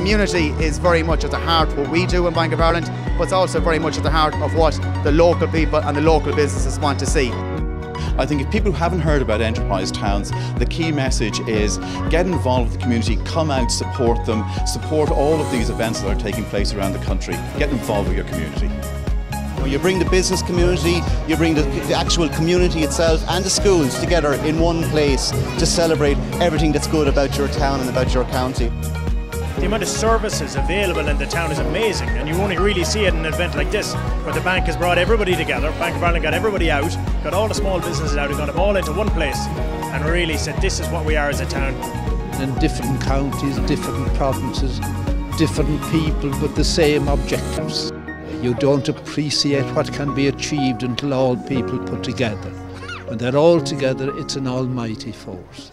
community is very much at the heart of what we do in Bank of Ireland, but it's also very much at the heart of what the local people and the local businesses want to see. I think if people haven't heard about Enterprise Towns, the key message is get involved with the community, come out, support them, support all of these events that are taking place around the country. Get involved with your community. You bring the business community, you bring the actual community itself and the schools together in one place to celebrate everything that's good about your town and about your county. The amount of services available in the town is amazing, and you only really see it in an event like this, where the bank has brought everybody together. Bank of Ireland got everybody out, got all the small businesses out and got them all into one place, and really said this is what we are as a town. In different counties, different provinces, different people with the same objectives. You don't appreciate what can be achieved until all people put together. When they're all together, it's an almighty force.